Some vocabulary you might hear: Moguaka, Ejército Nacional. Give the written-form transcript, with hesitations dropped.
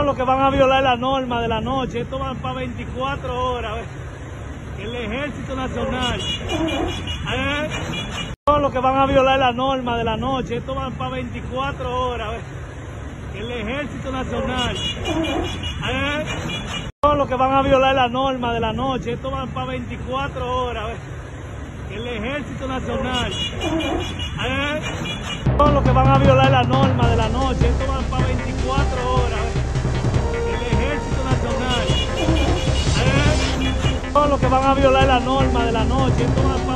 son los que van a violar la norma de la noche. Esto va para 24 horas. El Ejército Nacional. Son los que van a violar la norma de la noche. Esto va para 24 horas. El Ejército Nacional. Son los que van a violar la norma de la noche. Esto va para 24 horas. El Ejército Nacional. Son los que van a violar la norma de la noche. Esto va para 24 horas. El Ejército Nacional. Son los que van a violar la norma de la noche. Esto va para